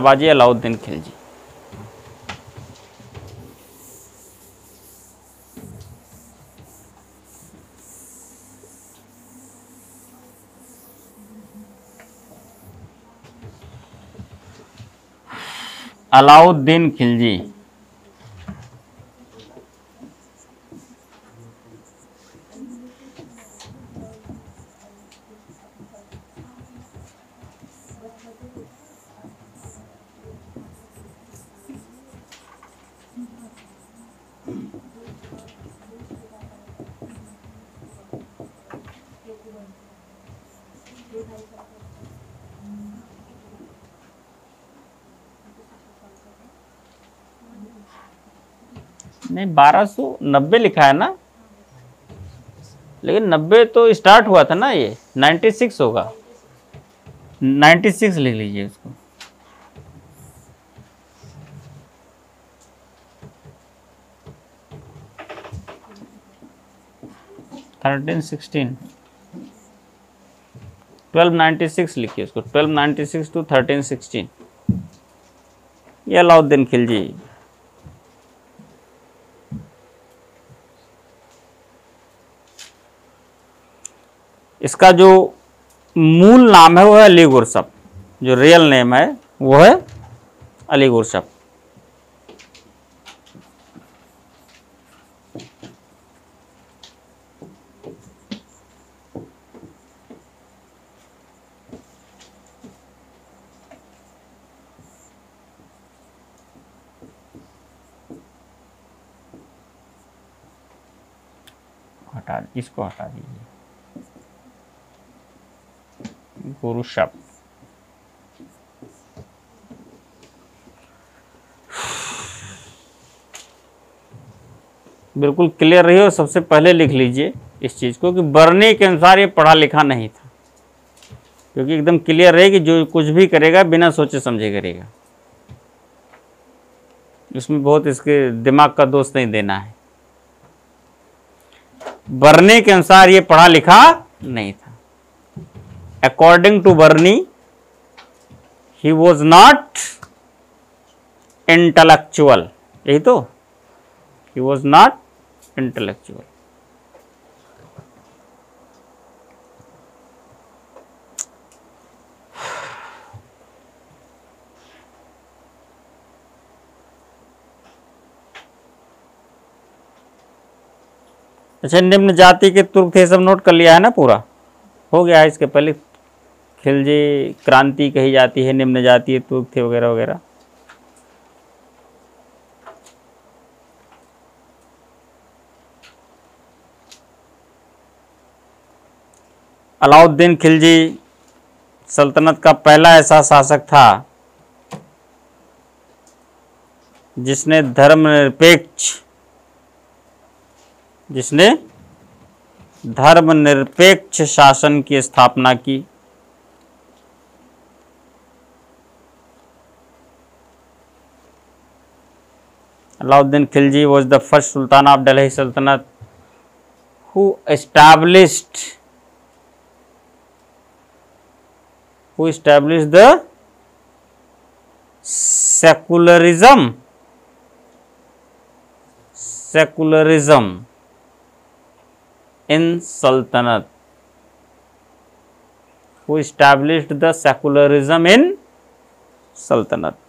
शाहबाजी अलाउद्दीन खिलजी। अलाउद्दीन खिलजी नहीं 1290 लिखा है ना, लेकिन 90 तो स्टार्ट हुआ था ना, ये 96 होगा, 96 लिख लीजिए इसको। थर्टीन 16 1296 लिखिए उसको, 1296 टू 1316। ये अलाउद्दीन खिलजी। इसका जो मूल नाम है वो है अली गुरसब, जो रियल नेम है वो है अली गुरसब। हटा, इसको हटा दीजिए। गुरु शब्द बिल्कुल क्लियर रही हो। सबसे पहले लिख लीजिए इस चीज को कि बर्ने के अनुसार ये पढ़ा लिखा नहीं था, क्योंकि एकदम क्लियर रहे कि जो कुछ भी करेगा बिना सोचे समझे करेगा, उसमें बहुत इसके दिमाग का दोष नहीं देना है। बर्ने के अनुसार ये पढ़ा लिखा नहीं था। According to Burney, he was not intellectual. यही तो, he was not intellectual. अच्छा, निम्न जाति के तुर्क थे, सब नोट कर लिया है ना, पूरा हो गया है। इसके पहले खिलजी क्रांति कही जाती है, निम्न जातीय तुर्क थे वगैरह वगैरह। अलाउद्दीन खिलजी सल्तनत का पहला ऐसा शासक था जिसने धर्मनिरपेक्ष शासन की स्थापना की। Alauddin Khilji was the first Sultan of Delhi Sultanate who established the secularism in Sultanate,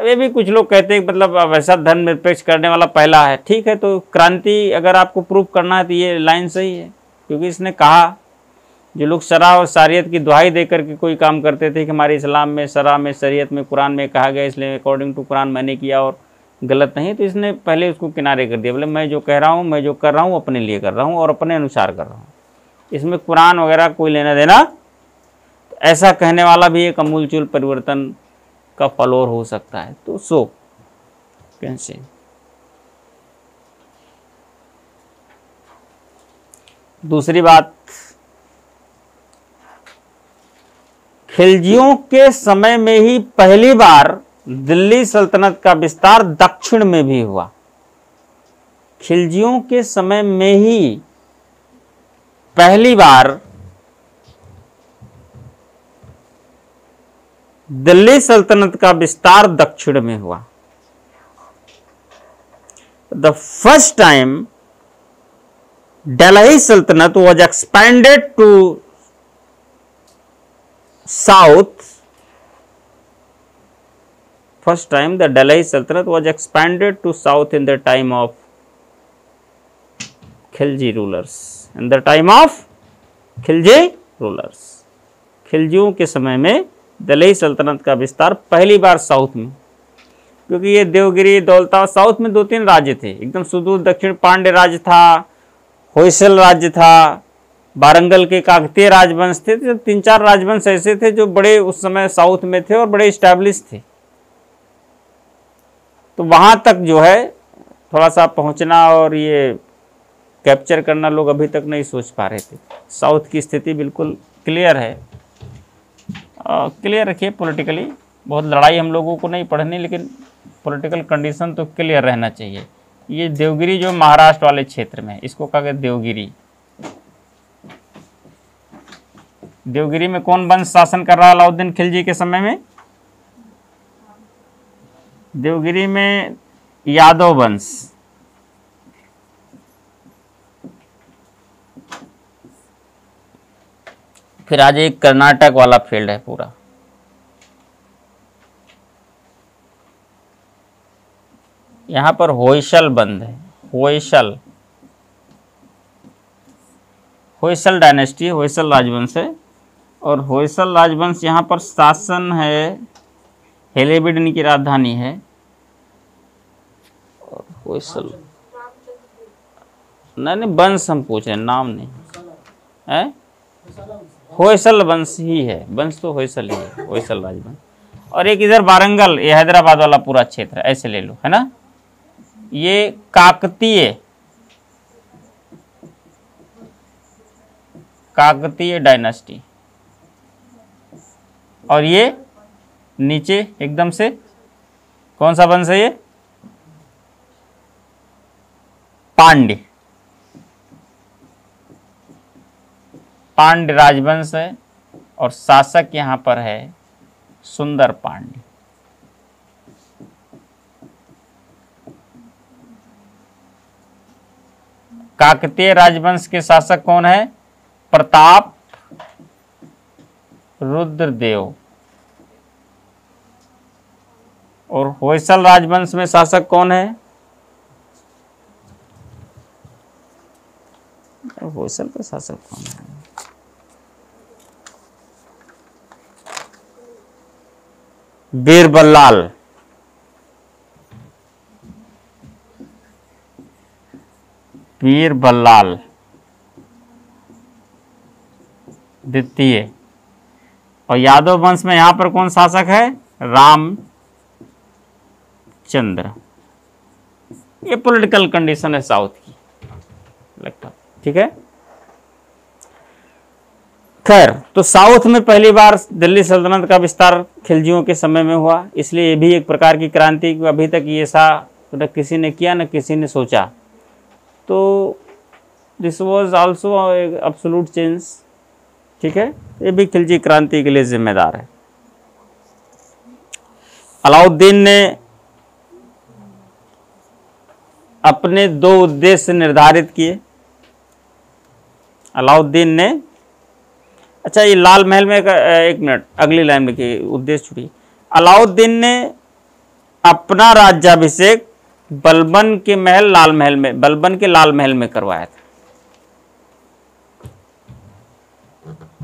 अब ये भी कुछ लोग कहते हैं मतलब वैसा धर्मनिरपेक्ष करने वाला पहला है। ठीक है, तो क्रांति अगर आपको प्रूव करना है तो ये लाइन सही है, क्योंकि इसने कहा जो लोग शरा और शरीयत की दुहाई दे करके कोई काम करते थे कि हमारे इस्लाम में शरा में शरीयत में कुरान में कहा गया, इसलिए अकॉर्डिंग टू कुरान मैंने किया और गलत नहीं, तो इसने पहले उसको किनारे कर दिया। बोले मैं जो कह रहा हूँ, मैं जो कर रहा हूँ अपने लिए कर रहा हूँ और अपने अनुसार कर रहा हूँ, इसमें कुरान वगैरह कोई लेना देना। ऐसा कहने वाला भी एक अमूलचूल परिवर्तन का फॉलोअर हो सकता है। तो सो कैन से दूसरी बात, खिलजियों के समय में ही पहली बार दिल्ली सल्तनत का विस्तार दक्षिण में भी हुआ। खिलजियों के समय में ही पहली बार दिल्ली सल्तनत का विस्तार दक्षिण में हुआ। द फर्स्ट टाइम दिल्ली सल्तनत was expanded to south. First time the Delhi Sultanate was expanded to south in the time of Khilji rulers. In the time of Khilji rulers, खिलजियों के समय में दिल्ली सल्तनत का विस्तार पहली बार साउथ में, क्योंकि ये देवगिरी दौलता साउथ में दो तीन राज्य थे एकदम सुदूर दक्षिण। पांड्य राज्य था, होयसल राज्य था, वारंगल के काकतीय राजवंश थे। तो तीन चार राजवंश ऐसे थे जो बड़े उस समय साउथ में थे और बड़े इस्टेब्लिश थे। तो वहाँ तक जो है थोड़ा सा पहुँचना और ये कैप्चर करना लोग अभी तक नहीं सोच पा रहे थे। साउथ की स्थिति बिल्कुल क्लियर है। क्लियर रखिए पॉलिटिकली, बहुत लड़ाई हम लोगों को नहीं पढ़नी, लेकिन पॉलिटिकल कंडीशन तो क्लियर रहना चाहिए। ये देवगिरी जो महाराष्ट्र वाले क्षेत्र में है, इसको कहा गया देवगिरी। देवगिरी में कौन वंश शासन कर रहा अलाउद्दीन खिलजी के समय में? देवगिरी में यादव वंश, फिर आज एक कर्नाटक वाला फील्ड है पूरा। यहां पर होयसल बंद है, होयसल, होयसल डायनेस्टी, होयसल राजवंश है। और होयसल राजवंश यहां पर शासन है, हेलेबिडन की राजधानी है। होयसल नहीं, वंश हम पूछ रहे हैं, नाम नहीं है। होयसल वंश ही है, वंश तो होयसल ही है, होयसल राजवंश। और एक इधर वारंगल, ये हैदराबाद वाला पूरा क्षेत्र ऐसे ले लो, है ना। ये काकतीय, काकतीय डायनेस्टी। और ये नीचे एकदम से कौन सा वंश है? ये पांड्य, पांड्य राजवंश है। और शासक यहां पर है सुंदर पांड्य। काकतीय राजवंश के शासक कौन है? प्रताप रुद्रदेव। और होयसल राजवंश में शासक कौन है? होयसल का शासक कौन है? बीर बल्लाल। बीर बल्लाल द्वितीय। और यादव वंश में यहां पर कौन शासक है? राम चंद्र। ये पॉलिटिकल कंडीशन है साउथ की लगभग, ठीक है। खैर, तो साउथ में पहली बार दिल्ली सल्तनत का विस्तार खिलजियों के समय में हुआ, इसलिए ये भी एक प्रकार की क्रांति। अभी तक ये ऐसा न किसी ने किया न किसी ने सोचा। तो this was also absolute change, ठीक है। ये भी खिलजी क्रांति के लिए जिम्मेदार है। अलाउद्दीन ने अपने दो उद्देश्य निर्धारित किए। अलाउद्दीन ने, अच्छा ये लाल महल में एक मिनट, अगली लाइन में लिखिए उद्देश्य छुड़ी। अलाउद्दीन ने अपना राज्याभिषेक बलबन के महल लाल महल में, बलबन के लाल महल में करवाया था।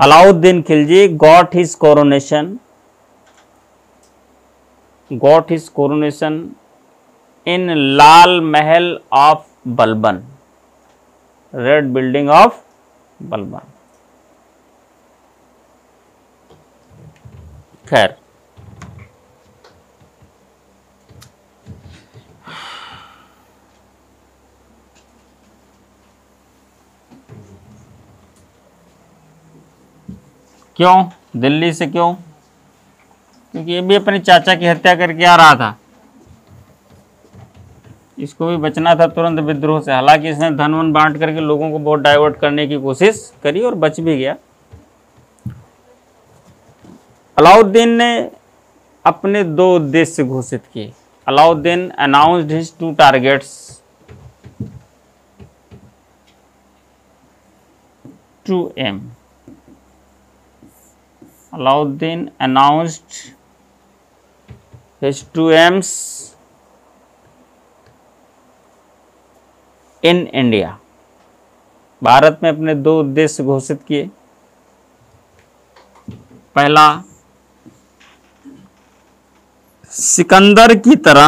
Alauddin Khilji got his coronation, got his coronation in Lal Mahal of Balban, red building of Balban. खैर, क्यों दिल्ली से? क्यों? क्योंकि ये भी अपने चाचा की हत्या करके आ रहा था, इसको भी बचना था तुरंत विद्रोह से। हालांकि इसने धन वन बांट करके लोगों को बहुत डाइवर्ट करने की कोशिश करी और बच भी गया। अलाउद्दीन ने अपने दो उद्देश्य घोषित किए। Alauddin announced his two targets to aim. Alauddin announced his two aims in India. Bharat में अपने दो उद्देश्य घोषित किए। पहला, सिकंदर की तरह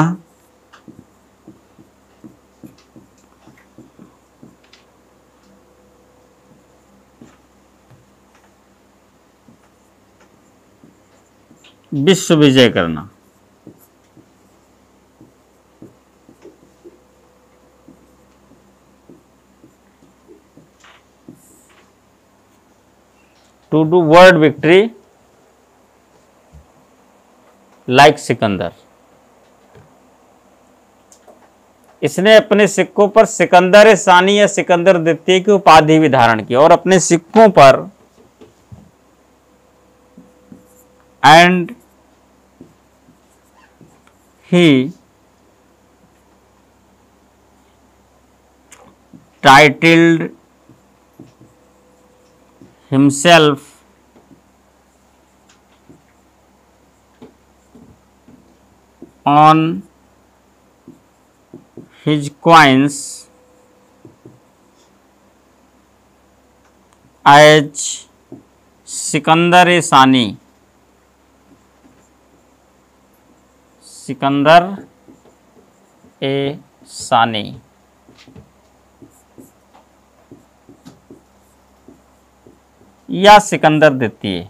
विश्व विजय करना। To do world victory like Sikandar. इसने अपने सिक्कों पर सिकंदर सानी या सिकंदर द्वितीय की उपाधि भी धारण की और अपने सिक्कों पर and he titled himself on his coins as सिकंदर-ए-सानी। सिकंदर-ए-सानी या सिकंदर द्वितीय।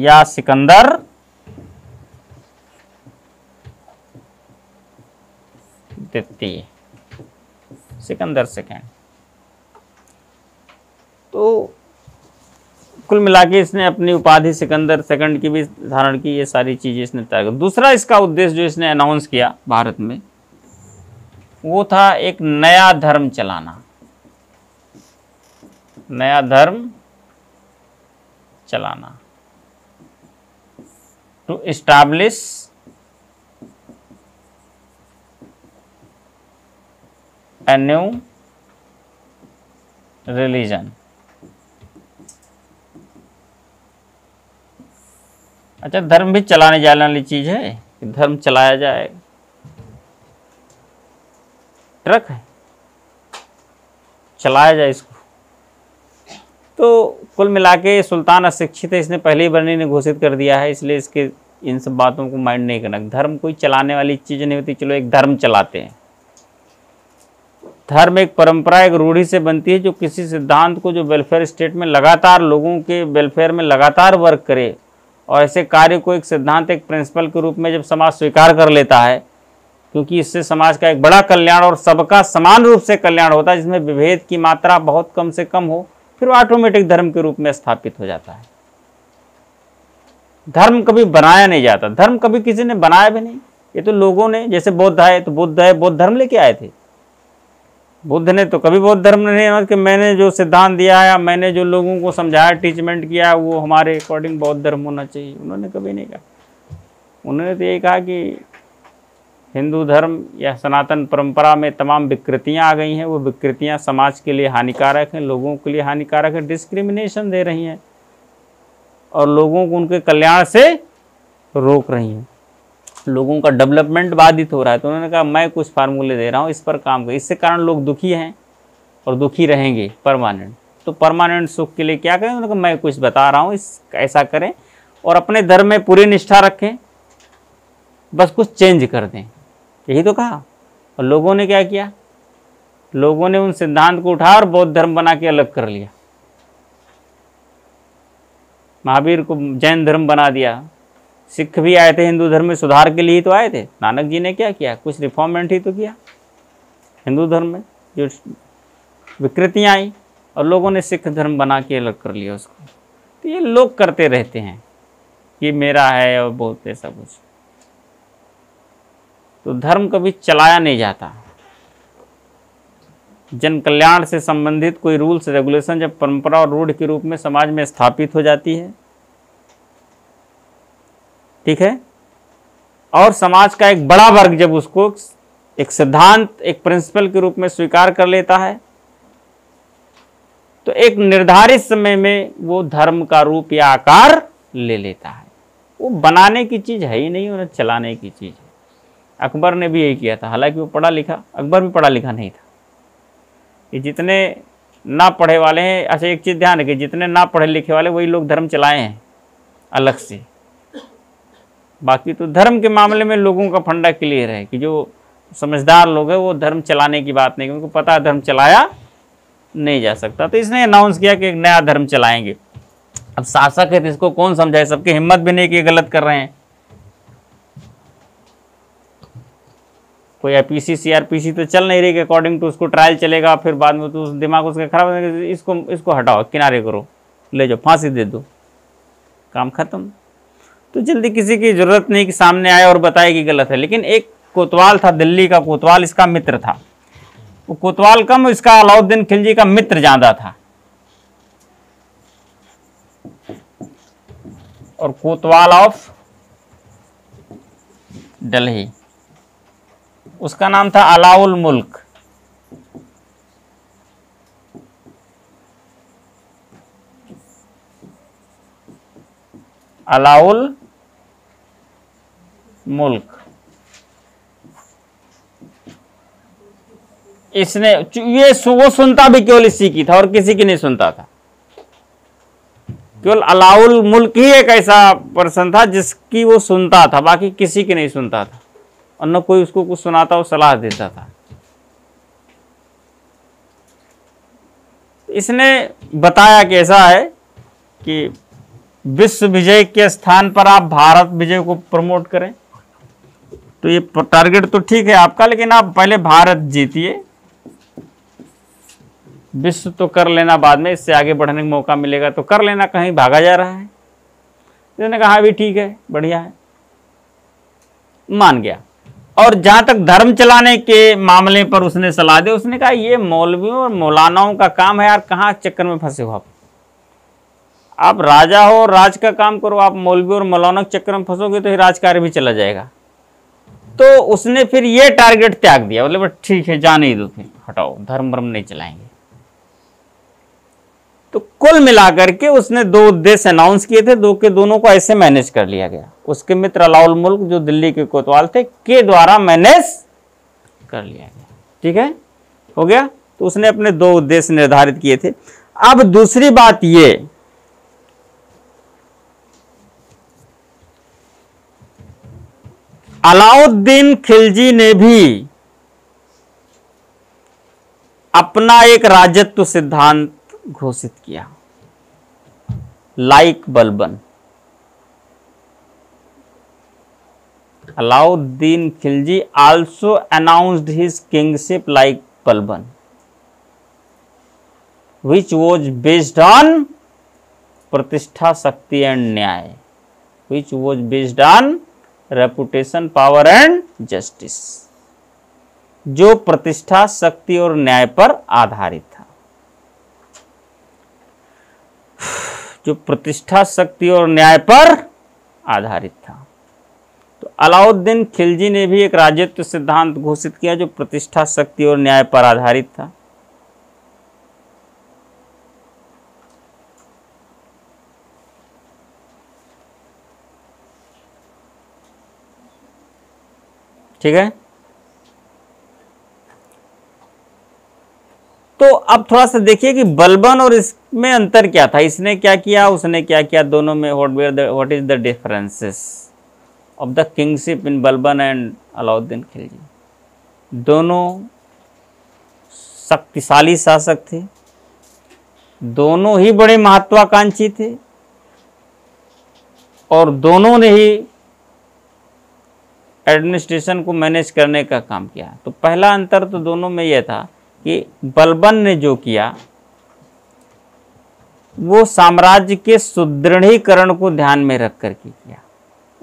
या सिकंदर द्वितीय, सिकंदर सेकेंड। तो कुल मिला के इसने अपनी उपाधि सिकंदर सेकंड की भी धारण की। ये सारी चीजें इसने तय की। दूसरा इसका उद्देश्य जो इसने अनाउंस किया भारत में, वो था एक नया धर्म चलाना। नया धर्म चलाना, to establish a new religion. अच्छा, धर्म भी चलाने जाने वाली चीज है कि धर्म चलाया जाएगा। ट्रक है, चलाया जाए इसको। तो कुल मिला के सुल्तान अशिक्षित है, इसने पहले ही बरनी ने घोषित कर दिया है, इसलिए इसके इन सब बातों को माइंड नहीं करना। धर्म कोई चलाने वाली चीज़ नहीं होती। चलो एक धर्म चलाते हैं। धर्म एक परंपरा, एक रूढ़ी से बनती है जो किसी सिद्धांत को, जो वेलफेयर स्टेट में लगातार लोगों के वेलफेयर में लगातार वर्क करे, और ऐसे कार्य को एक सिद्धांत, एक प्रिंसिपल के रूप में जब समाज स्वीकार कर लेता है, क्योंकि इससे समाज का एक बड़ा कल्याण और सबका समान रूप से कल्याण होता है, जिसमें विभेद की मात्रा बहुत कम से कम हो, फिर ऑटोमेटिक धर्म के रूप में स्थापित हो जाता है। धर्म कभी बनाया नहीं जाता, धर्म कभी किसी ने बनाया भी नहीं। ये तो लोगों ने, जैसे बौद्ध आए तो बुद्ध है, बौद्ध धर्म लेके आए थे। बुद्ध ने तो कभी बौद्ध धर्म नहीं माना कि मैंने जो सिद्धांत दिया है, मैंने जो लोगों को समझाया, टीचमेंट किया, वो हमारे अकॉर्डिंग बौद्ध धर्म होना चाहिए। उन्होंने कभी नहीं कहा। उन्होंने तो ये कहा कि हिंदू धर्म या सनातन परंपरा में तमाम विकृतियां आ गई हैं, वो विकृतियां समाज के लिए हानिकारक हैं, लोगों के लिए हानिकारक है, डिस्क्रिमिनेशन दे रही हैं और लोगों को उनके कल्याण से रोक रही हैं, लोगों का डेवलपमेंट बाधित हो रहा है। तो उन्होंने कहा मैं कुछ फार्मूले दे रहा हूँ, इस पर काम करें। इससे कारण लोग दुखी हैं और दुखी रहेंगे परमानेंट। तो परमानेंट सुख के लिए क्या करें? उन्होंने कहा मैं कुछ बता रहा हूँ, इस ऐसा करें और अपने धर्म में पूरी निष्ठा रखें, बस कुछ चेंज कर दें। यही तो कहा। और लोगों ने क्या किया? लोगों ने उन सिद्धांत को उठाया और बौद्ध धर्म बना के अलग कर लिया। महावीर को जैन धर्म बना दिया। सिख भी आए थे हिंदू धर्म में सुधार के लिए ही तो आए थे। नानक जी ने क्या किया? कुछ रिफॉर्मेंट ही तो किया हिंदू धर्म में, जो विकृतियाँ आई, और लोगों ने सिख धर्म बना के अलग कर लिया उसको। तो ये लोग करते रहते हैं कि मेरा है और बहुत ऐसा कुछ। तो धर्म कभी चलाया नहीं जाता, जन कल्याण से संबंधित कोई रूल्स रेगुलेशन जब परंपरा और रूढ़ के रूप में समाज में स्थापित हो जाती है, ठीक है, और समाज का एक बड़ा वर्ग जब उसको एक सिद्धांत, एक प्रिंसिपल के रूप में स्वीकार कर लेता है, तो एक निर्धारित समय में वो धर्म का रूप या आकार ले लेता है। वो बनाने की चीज़ है ही नहीं, उन्हें चलाने की चीज़ है। अकबर ने भी यही किया था, हालांकि वो पढ़ा लिखा, अकबर भी पढ़ा लिखा नहीं था। ये जितने ना पढ़े वाले हैं, अच्छा एक चीज़ ध्यान रखिए, जितने ना पढ़े लिखे वाले वही लोग धर्म चलाए हैं अलग से। बाकी तो धर्म के मामले में लोगों का फंडा क्लियर है कि जो समझदार लोग हैं वो धर्म चलाने की बात नहीं, उनको पता है धर्म चलाया नहीं जा सकता। तो इसने अनाउंस किया कि एक नया धर्म चलाएंगे। अब शासक है तो इसको कौन समझाए, सबकी हिम्मत भी नहीं कि गलत कर रहे हैं। कोई IPC CRPC तो चल नहीं रही कि अकॉर्डिंग टू उसको ट्रायल चलेगा, फिर बाद में तो उस दिमाग उसका खराब हो जाएगा, इसको हटाओ, किनारे करो, ले जाओ, फांसी दे दो, काम खत्म। तो जल्दी किसी की जरूरत नहीं कि सामने आए और बताए कि गलत है। लेकिन एक कोतवाल था, दिल्ली का कोतवाल, इसका मित्र था, वो कोतवाल कम, इसका अलाउद्दीन खिलजी का मित्र ज्यादा था। और कोतवाल ऑफ दिल्ली, उसका नाम था अलाउल मुल्क। अलाउल मुल्क, इसने ये वो सुनता भी केवल इसी की था और किसी की नहीं सुनता था। केवल अलाउल मुल्क ही एक ऐसा पर्सन था जिसकी वो सुनता था, बाकी किसी की नहीं सुनता था, और न कोई उसको कुछ सुनाता और सलाह देता था। इसने बताया कि ऐसा है कि विश्व विजय के स्थान पर आप भारत विजय को प्रमोट करें। तो ये टारगेट तो ठीक है आपका, लेकिन आप पहले भारत जीतिए, विश्व तो कर लेना बाद में, इससे आगे बढ़ने का मौका मिलेगा तो कर लेना, कहीं भागा जा रहा है। इसने कहा भी ठीक है, बढ़िया है, मान गया। और जहाँ तक धर्म चलाने के मामले पर उसने सलाह दी, उसने कहा ये मौलवियों और मौलानाओं का काम है यार, कहाँ चक्कर में फंसे हो आप राजा हो, राज का काम करो, आप मौलवी और मौलाना के चक्कर में फंसोगे तो ये राजकार्य भी चला जाएगा। तो उसने फिर ये टारगेट त्याग दिया, बोले बट ठीक है जाने ही दो, फिर हटाओ, धर्म वर्म नहीं चलाएंगे। तो कुल मिलाकर के उसने 2 उद्देश्य अनाउंस किए थे, 2 के दोनों को ऐसे मैनेज कर लिया गया। उसके मित्र अलाउल मुल्क जो दिल्ली के कोतवाल थे के द्वारा मैनेज कर लिया गया, ठीक है, हो गया। तो उसने अपने 2 उद्देश्य निर्धारित किए थे। अब दूसरी बात ये अलाउद्दीन खिलजी ने भी अपना एक राजत्व सिद्धांत घोषित किया, like Balban. Alauddin Khilji also announced his kingship like Balban, which was based on प्रतिष्ठा, शक्ति एंड न्याय, which was based on reputation, power and justice, जो प्रतिष्ठा, शक्ति और न्याय पर आधारित था। जो प्रतिष्ठा, शक्ति और न्याय पर आधारित था। तो अलाउद्दीन खिलजी ने भी एक राजत्व सिद्धांत घोषित किया जो प्रतिष्ठा, शक्ति और न्याय पर आधारित था। ठीक है। तो अब थोड़ा सा देखिए कि बलबन और इसमें अंतर क्या था, इसने क्या किया, उसने क्या किया, दोनों में what is the differences of the kingship in Balban and Alauddin Khilji. दोनों शक्तिशाली शासक थे, दोनों ही बड़े महत्वाकांक्षी थे, और दोनों ने ही एडमिनिस्ट्रेशन को मैनेज करने का काम किया। तो पहला अंतर तो दोनों में यह था कि बलबन ने जो किया वो साम्राज्य के सुदृढ़ीकरण को ध्यान में रख करके किया,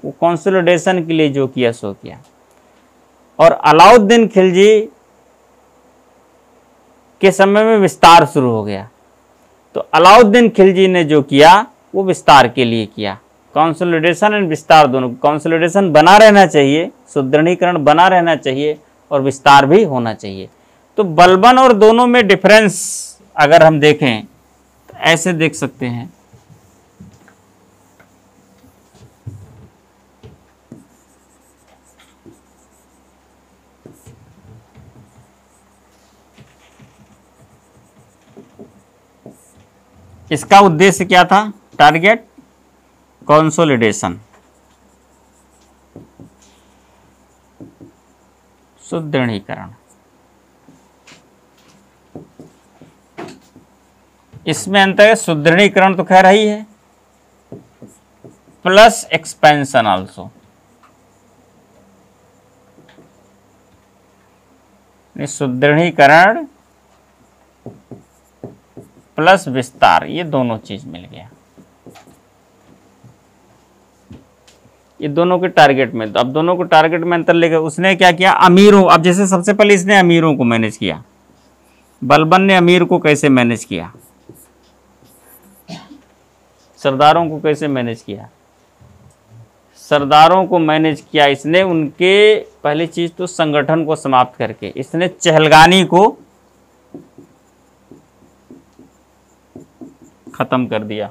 वो कंसोलिडेशन के लिए जो किया सो किया। और अलाउद्दीन खिलजी के समय में विस्तार शुरू हो गया। तो अलाउद्दीन खिलजी ने जो किया वो विस्तार के लिए किया। कंसोलिडेशन एंड विस्तार दोनों, कंसोलिडेशन बना रहना चाहिए, सुदृढ़ीकरण बना रहना चाहिए और विस्तार भी होना चाहिए। तो बलबन और दोनों में डिफरेंस अगर हम देखें तो ऐसे देख सकते हैं। इसका उद्देश्य क्या था? टारगेट कंसोलिडेशन, सुदृढ़ीकरण। इसमें अंतर है, सुदृढ़ीकरण तो कह रही है प्लस एक्सपेंशन आल्सो, सुदृढ़ीकरण प्लस विस्तार, ये दोनों चीज मिल गया, ये दोनों के टारगेट में। अब दोनों को टारगेट में अंतर लेकर उसने क्या किया? अमीरों, अब जैसे सबसे पहले इसने अमीरों को मैनेज किया, बलबन ने अमीर को कैसे मैनेज किया, सरदारों को कैसे मैनेज किया? सरदारों को मैनेज किया इसने उनके, पहली चीज तो संगठन को समाप्त करके इसने चहलगानी को खत्म कर दिया।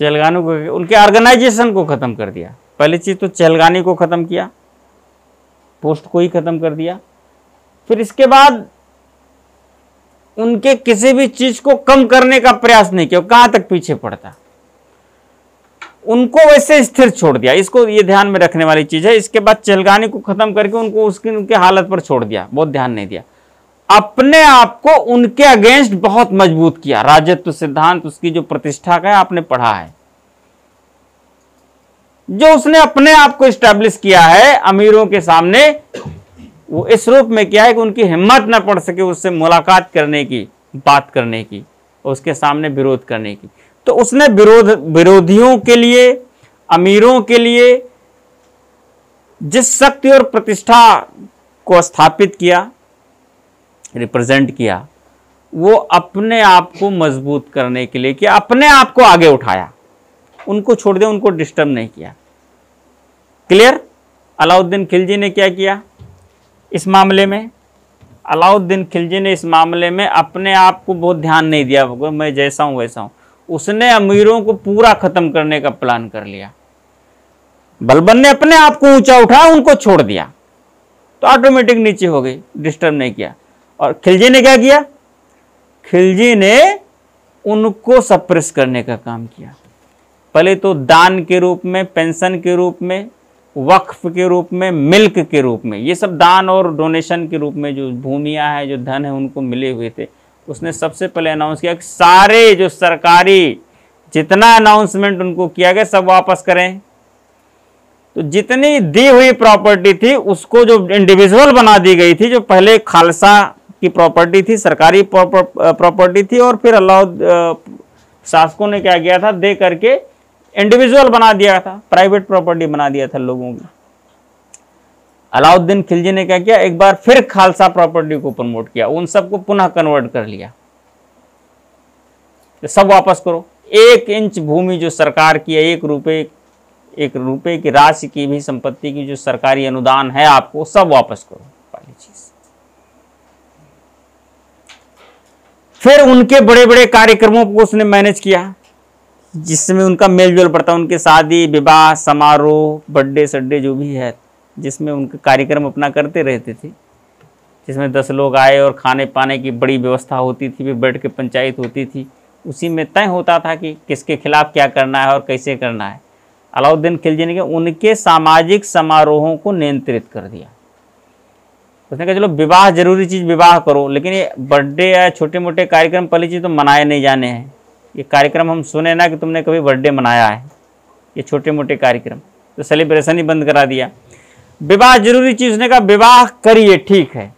चहलगानी को, उनके ऑर्गेनाइजेशन को खत्म कर दिया। पहली चीज तो चहलगानी को खत्म किया, पोस्ट को ही खत्म कर दिया। फिर इसके बाद उनके किसी भी चीज को कम करने का प्रयास नहीं किया, कहां तक पीछे पड़ता, उनको वैसे स्थिर छोड़ दिया। इसको ये ध्यान में रखने वाली चीज है। इसके बाद चहलगानी को खत्म करके उनको उसकी उनके हालत पर छोड़ दिया, बहुत ध्यान नहीं दिया। अपने आप को उनके अगेंस्ट बहुत मजबूत किया। राजत्व सिद्धांत, उसकी जो प्रतिष्ठा का है, आपने पढ़ा है, जो उसने अपने आप को स्टैब्लिश किया है अमीरों के सामने, वो इस रूप में किया है कि उनकी हिम्मत ना पड़ सके उससे मुलाकात करने की, बात करने की, उसके सामने विरोध करने की। तो उसने विरोधियों के लिए, अमीरों के लिए जिस शक्ति और प्रतिष्ठा को स्थापित किया, रिप्रेजेंट किया, वो अपने आप को मजबूत करने के लिए किया, अपने आप को आगे उठाया, उनको छोड़ दिया, उनको डिस्टर्ब नहीं किया। क्लियर? अलाउद्दीन खिलजी ने क्या किया इस मामले में? अलाउद्दीन खिलजी ने इस मामले में अपने आप को बहुत ध्यान नहीं दिया, मैं जैसा हूं वैसा हूं। उसने अमीरों को पूरा खत्म करने का प्लान कर लिया। बलबन ने अपने आप को ऊंचा उठाया, उनको छोड़ दिया, तो ऑटोमेटिक नीचे हो गई, डिस्टर्ब नहीं किया। और खिलजी ने क्या किया? खिलजी ने उनको सप्रेस करने का काम किया, पहले तो दान के रूप में, पेंशन के रूप में, वक्फ के रूप में, मिल्क के रूप में, ये सब दान और डोनेशन के रूप में जो भूमियां हैं, जो धन है, उनको मिले हुए थे। उसने सबसे पहले अनाउंस किया कि सारे जो सरकारी जितना अनाउंसमेंट उनको किया गया सब वापस करें। तो जितनी दी हुई प्रॉपर्टी थी उसको, जो इंडिविजुअल बना दी गई थी, जो पहले खालसा की प्रॉपर्टी थी, सरकारी प्रॉपर्टी थी, और फिर अलाउद्दीन शासकों ने क्या किया था, दे करके इंडिविजुअल बना दिया था, प्राइवेट प्रॉपर्टी बना दिया था लोगों की। अलाउद्दीन खिलजी ने क्या किया? एक बार फिर खालसा प्रॉपर्टी को प्रमोट किया, उन सबको पुनः कन्वर्ट कर लिया, तो सब वापस करो। एक इंच भूमि जो सरकार की है, एक रुपए की राशि की भी संपत्ति की जो सरकारी अनुदान है आपको, सब वापस करो, पहली चीज। फिर उनके बड़े बड़े कार्यक्रमों को उसने मैनेज किया जिसमें उनका मेलजोल पड़ता, उनके शादी विवाह समारोह, बर्थडे सड्डे जो भी है, जिसमें उनके कार्यक्रम अपना करते रहते थे, जिसमें 10 लोग आए और खाने पाने की बड़ी व्यवस्था होती थी, फिर बैठ के पंचायत होती थी, उसी में तय होता था कि किसके खिलाफ क्या करना है और कैसे करना है। अलाउद्दीन खिलजी ने उनके सामाजिक समारोहों को नियंत्रित कर दिया। उसने कहा चलो विवाह जरूरी चीज़, विवाह करो, लेकिन ये बर्थडे या छोटे मोटे कार्यक्रम पहली चीज़ तो मनाए नहीं जाने हैं। ये कार्यक्रम हम सुने ना कि तुमने कभी बर्थडे मनाया है, ये छोटे मोटे कार्यक्रम, तो सेलिब्रेशन ही बंद करा दिया। विवाह जरूरी चीज़, उसने कहा विवाह करिए ठीक है,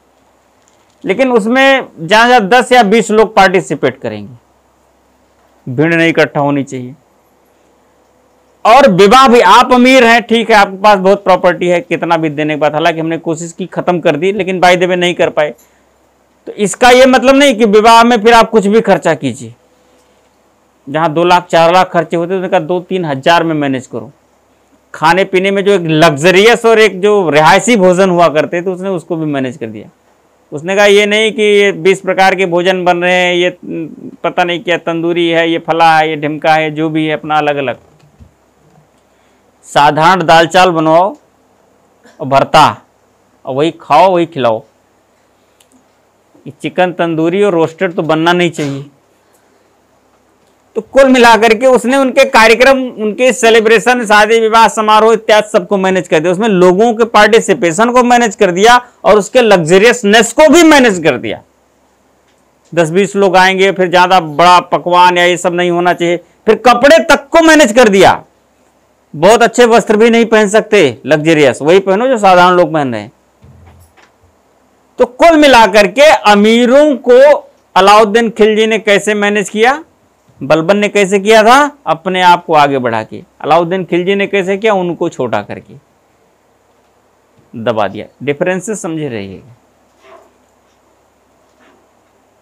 लेकिन उसमें जहाँ जहाँ 10 या 20 लोग पार्टिसिपेट करेंगे, भीड़ नहीं इकट्ठा होनी चाहिए। और विवाह भी, आप अमीर हैं, ठीक है, आपके पास बहुत प्रॉपर्टी है, कितना भी देने के बाद, हालांकि हमने कोशिश की खत्म कर दी लेकिन बाय द वे नहीं कर पाए, तो इसका ये मतलब नहीं कि विवाह में फिर आप कुछ भी खर्चा कीजिए। जहाँ 2 लाख 4 लाख खर्चे होते उनका 2-3 हज़ार में मैनेज करो। खाने पीने में जो एक लग्जरियस और एक जो रिहायशी भोजन हुआ करते थे तो उसने उसको भी मैनेज कर दिया। उसने कहा ये नहीं कि ये 20 प्रकार के भोजन बन रहे हैं, ये पता नहीं क्या तंदूरी है, ये फला है, ये ढिमका है, जो भी है अपना अलग अलग। साधारण दाल चावल बनवाओ और भरता और वही खाओ वही खिलाओ। ये चिकन तंदूरी और रोस्टेड तो बनना नहीं चाहिए। तो कुल मिलाकर के उसने उनके कार्यक्रम, उनके सेलिब्रेशन, शादी विवाह समारोह इत्यादि सबको मैनेज कर दिया। उसमें लोगों के पार्टिसिपेशन को मैनेज कर दिया और उसके लग्जरियसनेस को भी मैनेज कर दिया। 10-20 लोग आएंगे, फिर ज्यादा बड़ा पकवान या ये सब नहीं होना चाहिए। फिर कपड़े तक को मैनेज कर दिया। बहुत अच्छे वस्त्र भी नहीं पहन सकते लग्जरियस, वही पहनो जो साधारण लोग पहन रहे हैं। तो कुल मिलाकर के अमीरों को अलाउद्दीन खिलजी ने कैसे मैनेज किया, बलबन ने कैसे किया था, अपने आप को आगे बढ़ा के। अलाउद्दीन खिलजी ने कैसे किया, उनको छोटा करके दबा दिया। डिफरेंसेस समझे रहिएगा।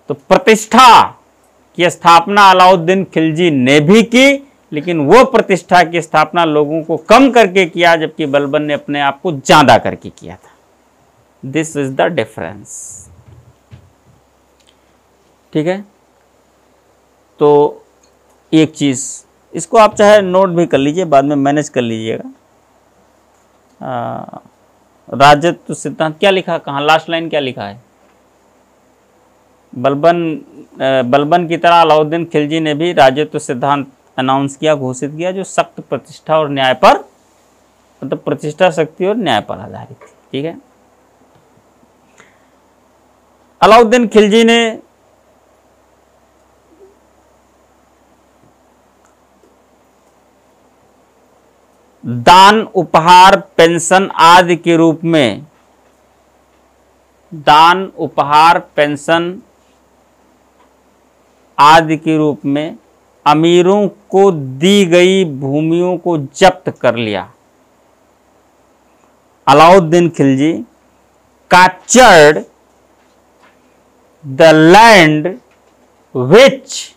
तो प्रतिष्ठा की स्थापना अलाउद्दीन खिलजी ने भी की, लेकिन वो प्रतिष्ठा की स्थापना लोगों को कम करके किया, जबकि बलबन ने अपने आप को ज्यादा करके किया था। This is the difference. ठीक है, तो एक चीज़ इसको आप चाहे नोट भी कर लीजिए, बाद में मैनेज कर लीजिएगा। राजत्व सिद्धांत क्या लिखा, कहाँ लास्ट लाइन क्या लिखा है? बलबन की तरह अलाउद्दीन खिलजी ने भी राजत्व सिद्धांत अनाउंस किया, घोषित किया, जो सख्त प्रतिष्ठा और न्याय पर, मतलब प्रतिष्ठा शक्ति और न्याय पर आधारित थी। ठीक है, अलाउद्दीन खिलजी ने दान, उपहार, पेंशन आदि के रूप में अमीरों को दी गई भूमियों को जब्त कर लिया। Alauddin Khilji captured the land which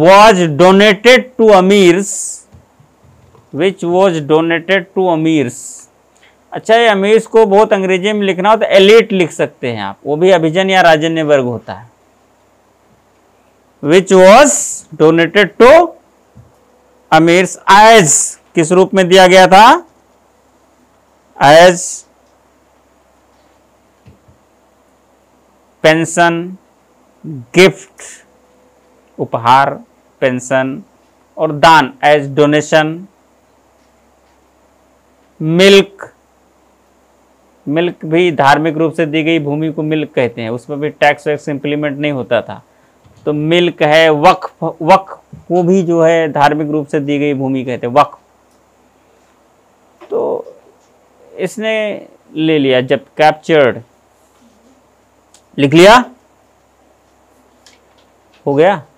was donated to amirs। अच्छा, ये अमीर्स को बहुत अंग्रेजी में लिखना हो तो एलिट लिख सकते हैं आप, वो भी अभिजन या राजन्य वर्ग होता है। Which was donated to amirs as, किस रूप में दिया गया था, एज पेंशन, गिफ्ट, उपहार, पेंशन और दान, एज डोनेशन, मिल्क भी धार्मिक रूप से दी गई भूमि को मिल्क कहते हैं, उसमें भी टैक्स वैक्स इम्प्लीमेंट नहीं होता था, तो मिल्क है। वक्फ को भी जो है धार्मिक रूप से दी गई भूमि कहते हैं, वक्फ। तो इसने ले लिया, जब कैप्चर्ड लिख लिया, हो गया।